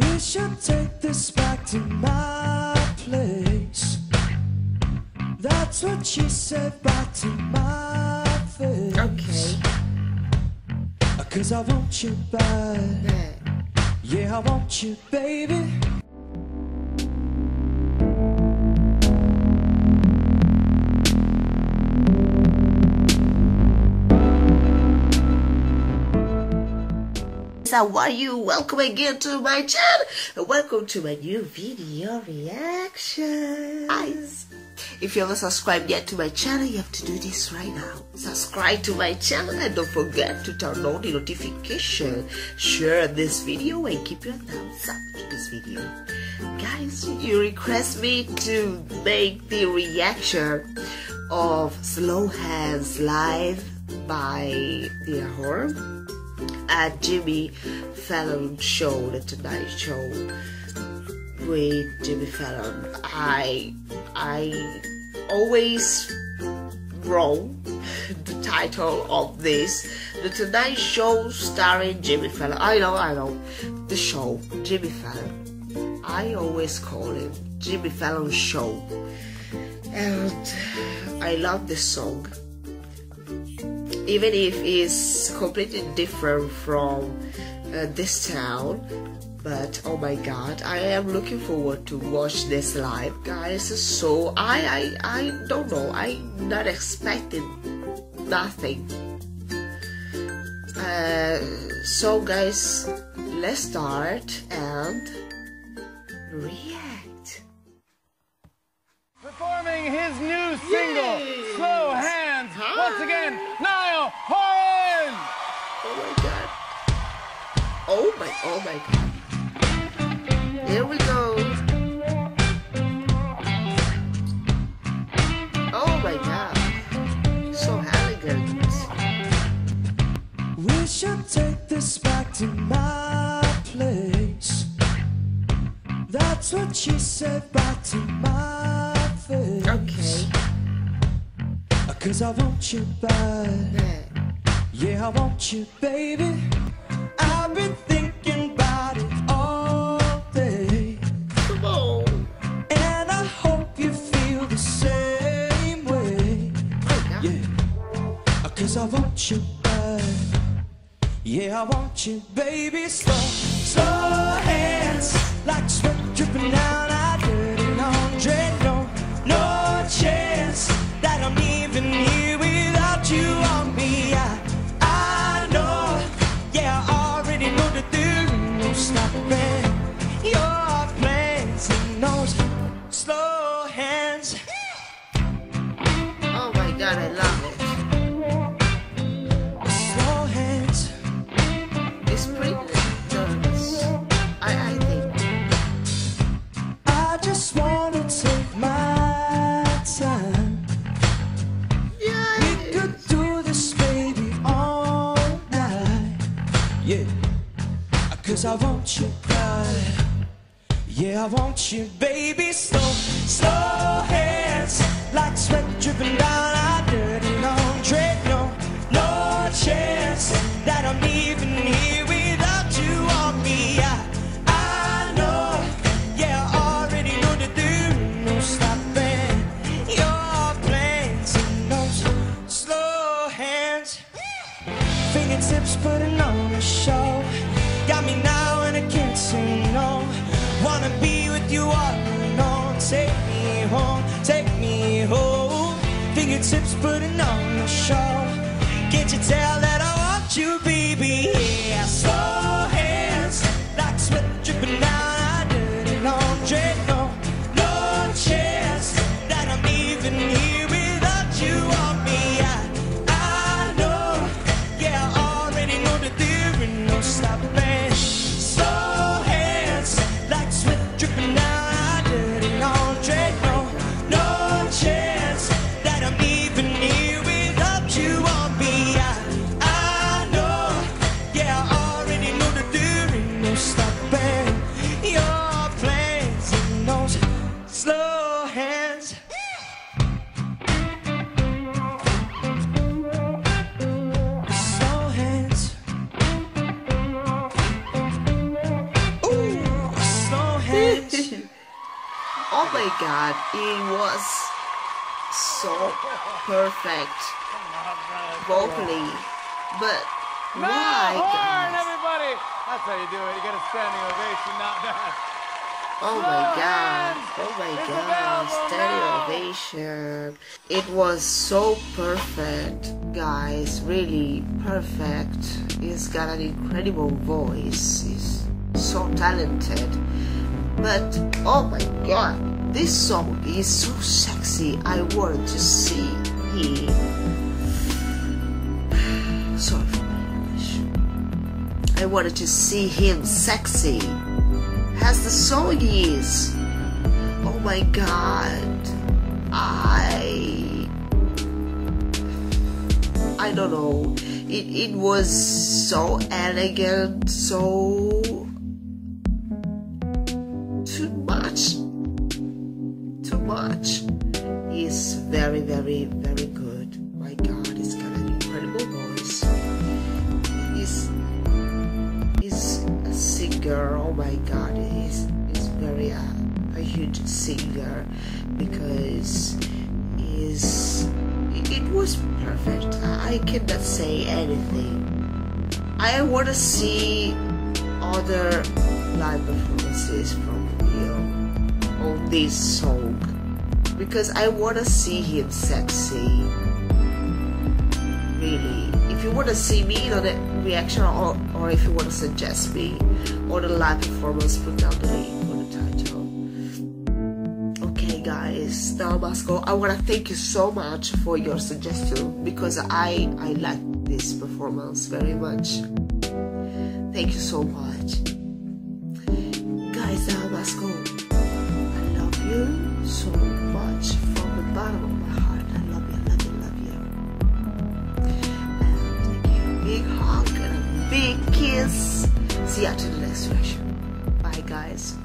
We should take this back to my place. That's what she said back to my face. Okay. 'Cause I want you bad. Yeah, I want you, baby. How are you? Welcome again to my channel. Welcome to my new video reaction. Guys, if you haven't subscribed yet to my channel, you have to do this right now. Subscribe to my channel and don't forget to turn on the notification. Share this video and keep your thumbs up to this video. Guys, you request me to make the reaction of Slow Hands live by Niall Horan at Jimmy Fallon show, The Tonight Show with Jimmy Fallon. I always wrong the title of this, The Tonight Show Starring Jimmy Fallon. I know, the show, Jimmy Fallon. I always call it Jimmy Fallon show. And I love this song. Even if it's completely different from this town, but oh my god, I am looking forward to watch this live, guys. So I don't know, I'm not expecting nothing. So guys, let's start and react. Performing his new single, yay! Slow Hands, once again, Niall Horan! Oh my god. Oh my god. Here we go. Oh my god. So elegant. We should take this back to my place. That's what she said back to my face. Okay. 'Cause I want you bad, yeah, I want you, baby. I've been thinking about it all day. Come on. And I hope you feel the same way. Yeah. 'Cause I want you bad, yeah, I want you, baby. Slow, slow hands, like sweat dripping down our dirty laundry. No chance that I'm even here without you on me. I know, yeah, I already know that there is no stopping your plans and those slow hands. Oh my god, I love it. Slow hands. It's pretty nervous, I think. I just wanna take my time. Yeah, we could do this, baby, all night. Yeah, 'cause I want you right. Yeah, I want you, baby. Slow, slow hands, like sweat dripping down our dirty laundry. No chance that I'm even here without you on me. I know, yeah, I already know that there ain't no stopping. Fingertips putting on a show. Got me now and I can't say no. Wanna be with you all alone. Take me home, take me home. Fingertips putting on a show. Can't you tell that I want you, baby? Yeah, slow hands, like sweat dripping down our dirty laundry. No chance that I'm even here without you on me. Chance that I'm even here without you on me. I my god, it was so perfect vocally. But why? Horn, everybody! That's how you do it. You get a standing ovation, not that. Oh my god! Oh my god! Standing ovation. It was so perfect, guys. Really perfect. He's got an incredible voice. He's so talented. But oh my god, this song is so sexy. I want to see him. Sorry for my English. I wanted to see him sexy as the song is. Oh my god, I don't know. It was so elegant, so too much. He's very, very, very good. My god, he's got an incredible voice. He's a singer. Oh my god, he's very a huge singer, because it was perfect. I cannot say anything. I want to see other live performances from Leo on this song, because I want to see him sexy. Really, if you want to see me on a reaction, or if you want to suggest me on a live performance, put down the link on the title. Okay guys, now I must go. I want to thank you so much for your suggestion, because I like this performance very much. Thank you so much. Guys, now I must go. I love you so much from the bottom of my heart. I love you, love you, love you. And I give you a big hug and a big kiss. See you after the next reaction. Bye guys.